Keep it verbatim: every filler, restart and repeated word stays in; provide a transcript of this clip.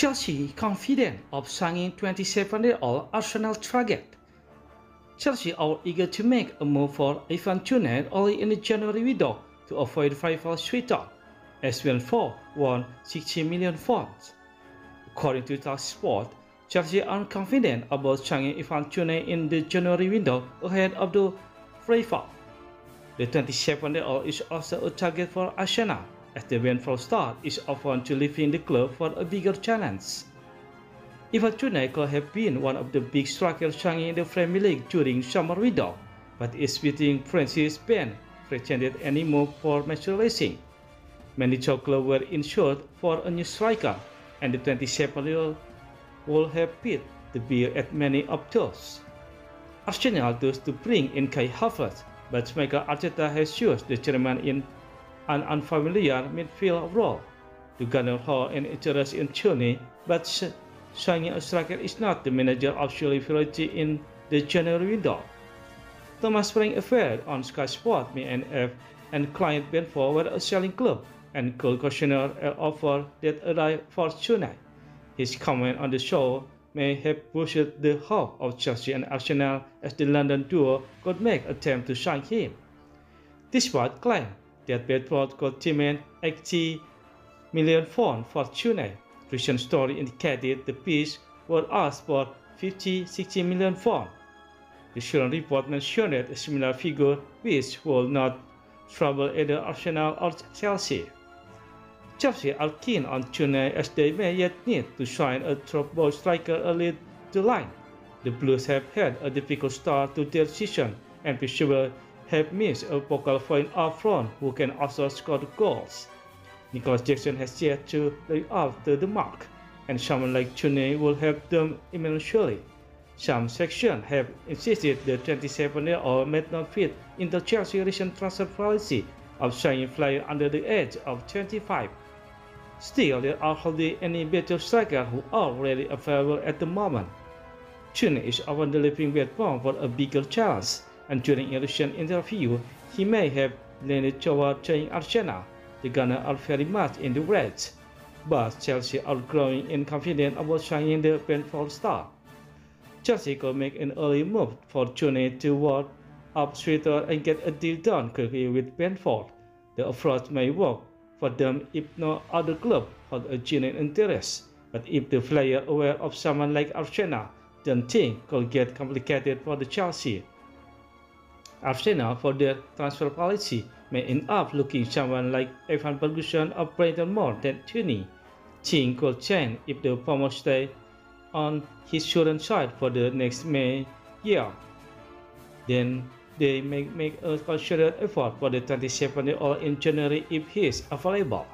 Chelsea confident of signing twenty-seven-year-old Arsenal target. Chelsea are eager to make a move for Ivan Toney only in the January window to avoid rival sweetheart, as well for one hundred sixty million pounds. According to Talk Sport, Chelsea are confident about signing Ivan Toney in the January window ahead of the rival. The twenty-seven-year-old is also a target for Arsenal, as the Wonderful star is often to leaving the club for a bigger challenge. Ivan Toney could have been one of the big strikers signing in the Premier League during summer window, but is within Francis Ben pretended any move for materializing. Many clubs were insured for a new striker, and the twenty-seven-year-old would have paid the bill at many of those. Arsenal chose to bring in Kai Havertz, but Mikel Arteta has used the German in an unfamiliar midfield role. The Gunner had an interest in Toney, but signing a striker is not the manager's absolute priority in the January window. Thomas Frank affair on Sky Sport may N F and client Benford were a selling club and could questioner an offer that arrived for Toney. His comment on the show may have boosted the hope of Chelsea and Arsenal as the London duo could make attempt to sign him. Despite claim that Benford could demand eighty million pounds for Toney, recent story indicated the piece was asked for fifty to sixty million pounds. The current report mentioned a similar figure which will not trouble either Arsenal or Chelsea. Chelsea are keen on Toney as they may yet need to sign a top-ball striker early July. The Blues have had a difficult start to their season and possibly have missed a focal point up front who can also score the goals. Nicholas Jackson has yet to lay up to the mark, and someone like Toney will help them immensely. Some sections have insisted the twenty-seven-year-old may not fit into Chelsea's recent transfer policy of signing players under the age of twenty-five. Still, there are hardly any better strikers who are already available at the moment. Toney is often delivering bad form for a bigger challenge, and during a recent interview, he may have leaned toward joining Arsenal. The Gunners are very much in the red, but Chelsea are growing in confidence about signing the Benford star. Chelsea could make an early move for Toney to work up Twitter and get a deal done quickly with Benford. The approach may work for them if no other club had a genuine interest, but if the player aware of someone like Arsenal, then things could get complicated for the Chelsea. Arsenal, for their transfer policy, may end up looking someone like Evan Ferguson or Brighton more than Toney. Things could change if the former stay on his current side for the next May year. Then they may make a concerted effort for the twenty-seven-year-old in January if he is available.